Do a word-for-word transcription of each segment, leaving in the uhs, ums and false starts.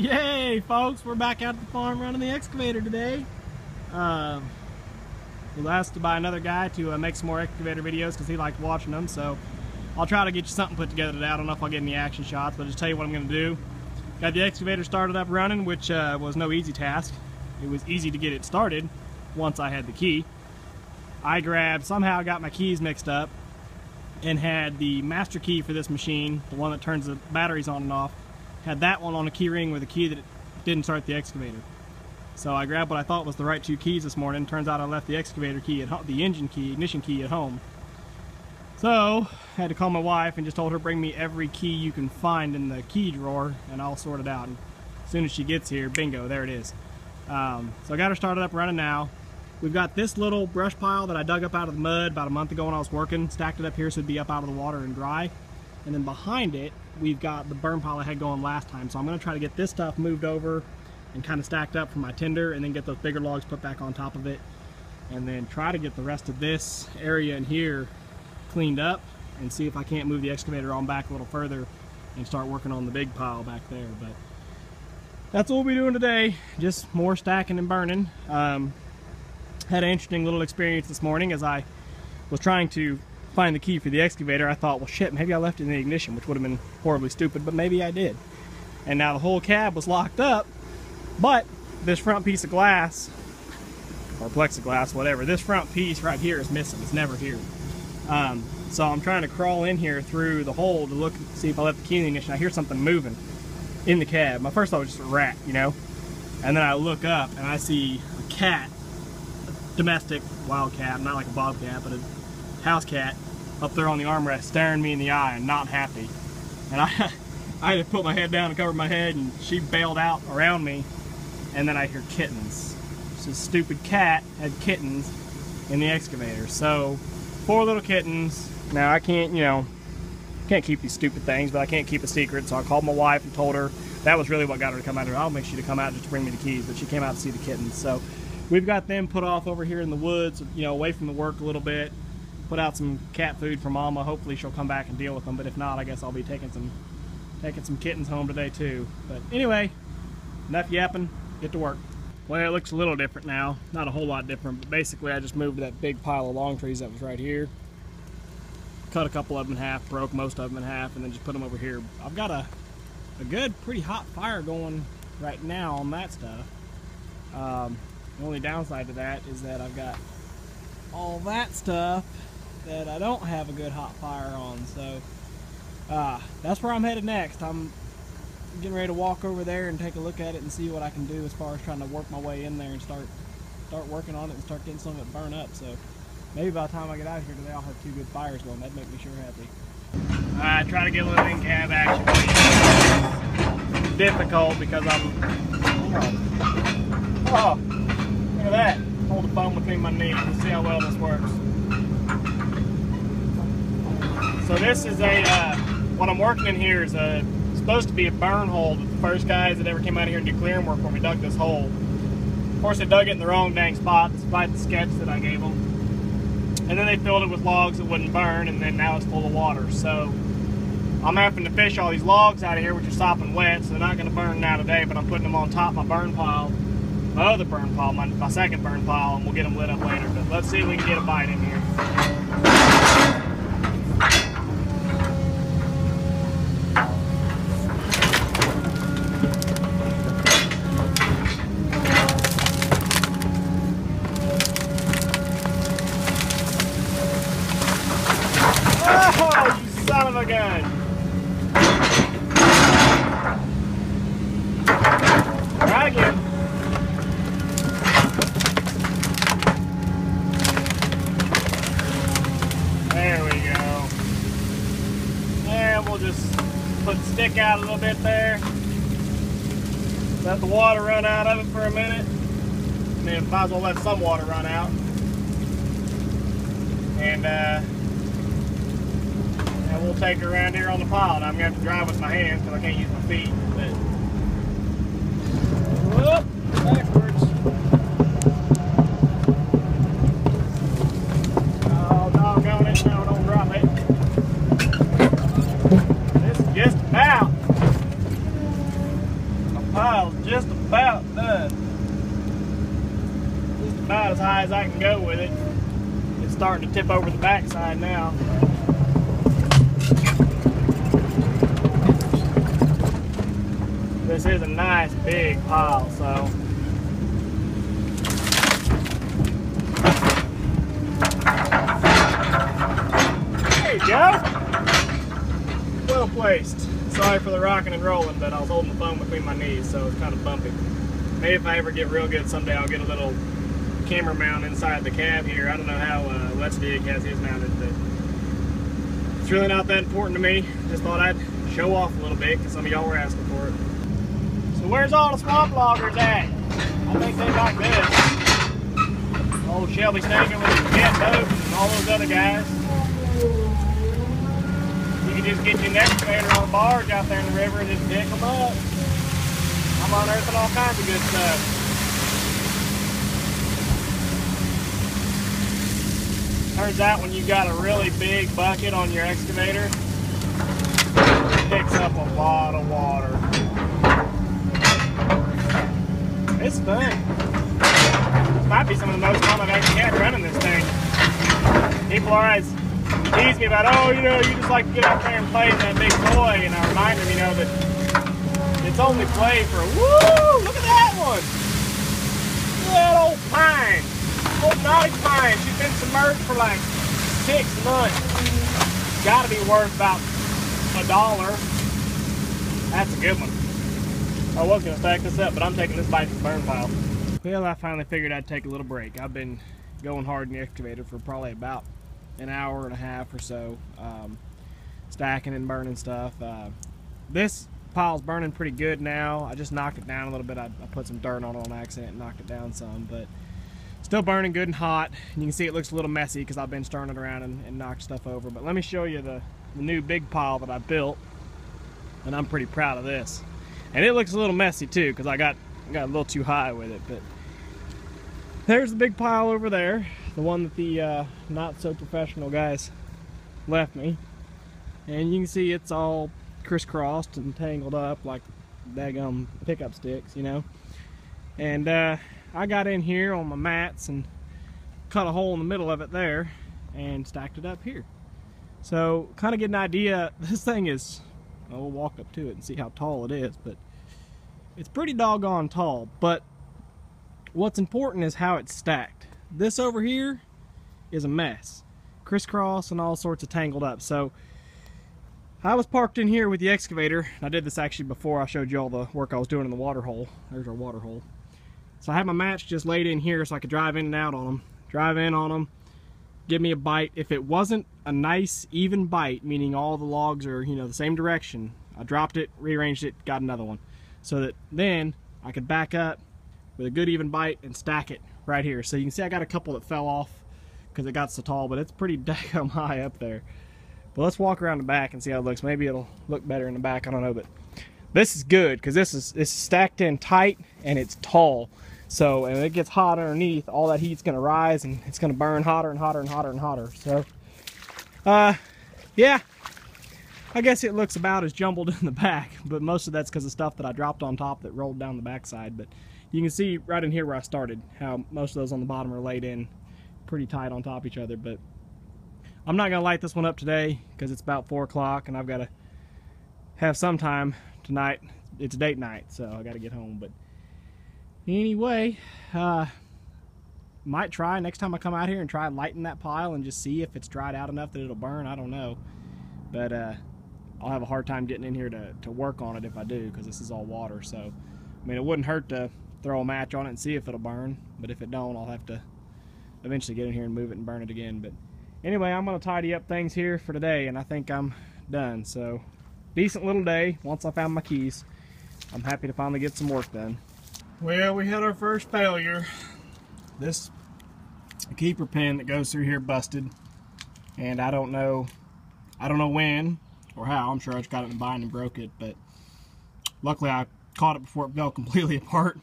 Yay, folks, we're back out at the farm running the excavator today. Um, was asked to buy another guy to uh, make some more excavator videos because he liked watching them, so I'll try to get you something put together today. I don't know if I'll get any action shots, but I'll just tell you what I'm going to do. Got the excavator started up running, which uh, was no easy task. It was easy to get it started once I had the key. I grabbed, somehow got my keys mixed up and had the master key for this machine, the one that turns the batteries on and off, had that one on a key ring with a key that didn't start the excavator. So I grabbed what I thought was the right two keys this morning. Turns out I left the excavator key, at the engine key, ignition key at home. So I had to call my wife and just told her, bring me every key you can find in the key drawer and I'll sort it out. And as soon as she gets here, bingo, there it is. Um, so I got her started up running now. We've got this little brush pile that I dug up out of the mud about a month ago when I was working, stacked it up here so it'd be up out of the water and dry. And then behind it, we've got the burn pile I had going last time. So I'm going to try to get this stuff moved over and kind of stacked up for my tender, and then get those bigger logs put back on top of it, and then try to get the rest of this area in here cleaned up and see if I can't move the excavator on back a little further and start working on the big pile back there. But that's what we'll be doing today, just more stacking and burning. Um, had an interesting little experience this morning as I was trying to find the key for the excavator. I thought, well, shit, maybe I left it in the ignition, which would have been horribly stupid, but maybe I did. And now the whole cab was locked up, but this front piece of glass, or plexiglass, whatever, this front piece right here is missing. It's never here. Um, so I'm trying to crawl in here through the hole to look and see if I left the key in the ignition. I hear something moving in the cab. My first thought was just a rat, you know? And then I look up and I see a cat, a domestic wild cat, not like a bobcat, but a house cat up there on the armrest staring me in the eye and not happy. And I I had to put my head down and cover my head, and she bailed out around me. And then I hear kittens. This stupid cat had kittens in the excavator. So four little kittens. Now I can't, you know, can't keep these stupid things, but I can't keep a secret. So I called my wife and told her. That was really what got her to come out here. I'll make sure to come out just to bring me the keys, but she came out to see the kittens. So we've got them put off over here in the woods, you know, away from the work a little bit. Put out some cat food for Mama. Hopefully she'll come back and deal with them, but if not, I guess I'll be taking some taking some kittens home today too. But anyway, enough yapping, get to work. Well, it looks a little different now. Not a whole lot different, but basically I just moved that big pile of long trees that was right here. Cut a couple of them in half, broke most of them in half, and then just put them over here. I've got a, a good, pretty hot fire going right now on that stuff. Um, the only downside to that is that I've got all that stuff that I don't have a good hot fire on, so uh, that's where I'm headed next. I'm getting ready to walk over there and take a look at it and see what I can do as far as trying to work my way in there and start start working on it and start getting some of it burned up. So maybe by the time I get out of here today, I'll have two good fires going. That'd make me sure happy. I try to get a little in cab action. It's difficult because I'm oh, oh look at that, hold the phone between my knees. Let's see how well this works. So this is a, uh, what I'm working in here is a, supposed to be a burn hole that the first guys that ever came out of here and did clearing work when we dug this hole. Of course, they dug it in the wrong dang spot, despite the sketch that I gave them. And then they filled it with logs that wouldn't burn, and then now it's full of water. So I'm having to fish all these logs out of here, which are sopping wet, so they're not gonna burn now today, but I'm putting them on top of my burn pile, my other burn pile, my, my second burn pile, and we'll get them lit up later. But let's see if we can get a bite in here. Out a little bit there, let the water run out of it for a minute, and then might as well let some water run out, and, uh, and we'll take her around here on the pile. Now I'm going to have to drive with my hands because I can't use my feet, but whoop, backwards. Oh, doggone it, no, don't drop it. Just about. pile's just about done. Just about as high as I can go with it. It's starting to tip over the backside now. This is a nice big pile, so there you go. Well placed. Sorry for the rocking and rolling, but I was holding the phone between my knees, so it's kind of bumpy. Maybe if I ever get real good someday, I'll get a little camera mount inside the cab here. I don't know how uh, Let's Dig has his mounted, but it's really not that important to me. Just thought I'd show off a little bit because some of y'all were asking for it. So where's all the swamp loggers at? I think they got this. Old Shelby Snaker with his jet boat and all those other guys. You can just get your next man on a barge out there in the river and just pick them up. I'm unearthing all kinds of good stuff. Turns out when you got a really big bucket on your excavator, it picks up a lot of water. It's fun. This might be some of the most fun I've actually had running this thing. People are always tease me about, oh, you know, you just like to get out there and play in that big toy, and I remind them, you know, that it's only play for, woo, look at that one. Look at that old pine, old naughty pine. She's been submerged for like six months. It's gotta be worth about a dollar. That's a good one. I was gonna stack this up, but I'm taking this bite to the burn pile. Well, I finally figured I'd take a little break. I've been going hard in the excavator for probably about an hour and a half or so, um, stacking and burning stuff. Uh, this pile's burning pretty good now. I just knocked it down a little bit. I, I put some dirt on it on accident and knocked it down some, but still burning good and hot. And you can see it looks a little messy because I've been stirring it around and, and knocked stuff over. But let me show you the, the new big pile that I built, and I'm pretty proud of this. And it looks a little messy too because I got, got a little too high with it, but there's the big pile over there. The one that the uh, not so professional guys left me. And you can see it's all crisscrossed and tangled up like daggum pickup sticks, you know. And uh, I got in here on my mats and cut a hole in the middle of it there and stacked it up here. So kind of get an idea, this thing is, well, we'll walk up to it and see how tall it is, but it's pretty doggone tall. But what's important is how it's stacked. This over here is a mess, crisscross and all sorts of tangled up. So I was parked in here with the excavator. I did this actually before I showed you all the work I was doing in the water hole. There's our water hole. So I had my mats just laid in here so I could drive in and out on them, drive in on them, give me a bite. If it wasn't a nice even bite, meaning all the logs are, you know, the same direction, I dropped it, rearranged it, got another one, so that then I could back up with a good even bite and stack it right here. So you can see I got a couple that fell off because it got so tall, but it's pretty daggum high up there. But let's walk around the back and see how it looks. Maybe it'll look better in the back, I don't know, but this is good because this is it's stacked in tight and it's tall. So, and it gets hot underneath, all that heat's gonna rise and it's gonna burn hotter and hotter and hotter and hotter. So uh yeah, I guess it looks about as jumbled in the back, but most of that's because of stuff that I dropped on top that rolled down the backside. But you can see right in here where I started how most of those on the bottom are laid in pretty tight on top of each other. But I'm not gonna light this one up today because it's about four o'clock and I've got to have some time tonight. It's date night, so I got to get home. But anyway, uh, might try next time I come out here and try lighting that pile and just see if it's dried out enough that it'll burn. I don't know, but uh, I'll have a hard time getting in here to to work on it if I do, because this is all water. So I mean, it wouldn't hurt to throw a match on it and see if it'll burn, but if it don't, I'll have to eventually get in here and move it and burn it again. But anyway, I'm gonna tidy up things here for today, and I think I'm done. So decent little day. Once I found my keys, I'm happy to finally get some work done. Well, we had our first failure. This keeper pin that goes through here busted, and I don't know I don't know when or how. I'm sure I just got it in the bind and broke it, but luckily I caught it before it fell completely apart.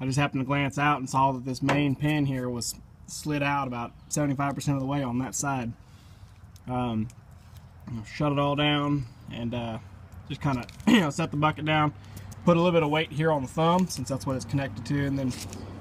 I just happened to glance out and saw that this main pin here was slid out about seventy-five percent of the way on that side. Um, shut it all down and uh, just kind of, you know, set the bucket down, put a little bit of weight here on the thumb, since that's what it's connected to, and then,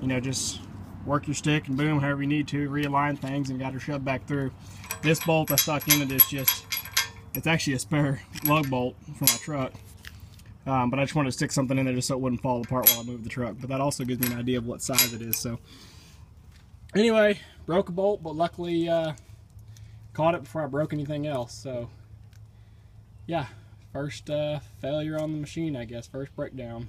you know, just work your stick and boom, however you need to, realign things and got her shoved back through. This bolt I stuck in it is just, it's actually a spare lug bolt from my truck. Um, but I just wanted to stick something in there just so it wouldn't fall apart while I moved the truck. But that also gives me an idea of what size it is. So anyway, broke a bolt, but luckily uh, caught it before I broke anything else. So yeah, first uh, failure on the machine, I guess, first breakdown.